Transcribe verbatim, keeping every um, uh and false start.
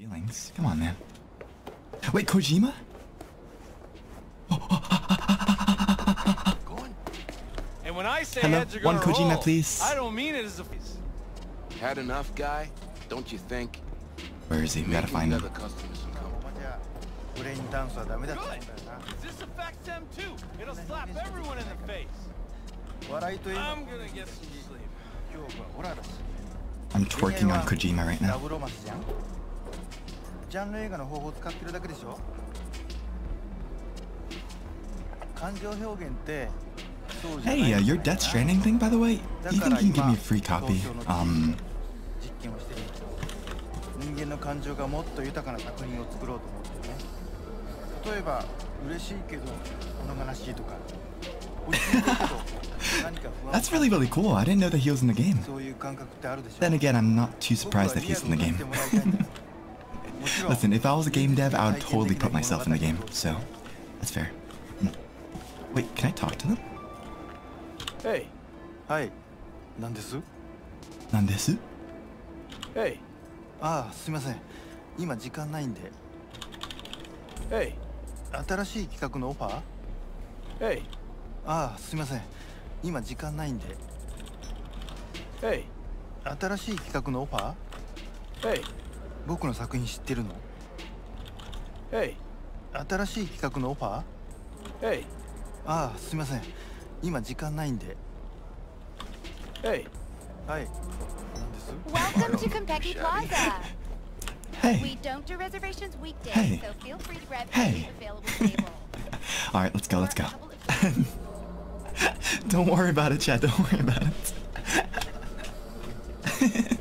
Feelings. Come on, man. Wait, Kojima? Oh, oh, ah, ah, ah, ah, ah. And when I say hello, one Kojima, roll, please. I don't mean it as a. Had enough, guy? Don't you think? Where is he? We gotta find him. Good. This affects them too. It'll slap everyone in the face. I'm gonna get some sleep. I'm twerking on Kojima right now. Hey, uh, your Death Stranding thing, by the way, you think you can give me a free copy? Um... That's really, really cool. I didn't know that he was in the game. Then again, I'm not too surprised that he's in the game. Listen, if I was a game dev, I would totally put myself in the game, so that's fair. Wait, can I talk to them? Hey. Hi. Nandesu? Nandesu? Hey. Ah, sumimasen. Ima jikan nai inde. Hey. Atarashii kikaku no offer? Hey. Ah, sumimasen. Ima jikan nai inde. Hey. Atarashii kikaku no offer? Hey. Boku no sakuhin shitteru no? Hey. Atarashii kikaku no offer? Hey. Ah, sumimasen. Ima jikan nai inde. Hey. Hi. Welcome to Kampeki Plaza. Hey. We don't do reservations weekdays, hey. So feel free to grab hey. Any available table. All right, let's go. Let's go. Don't worry about it, chat. Don't worry about it.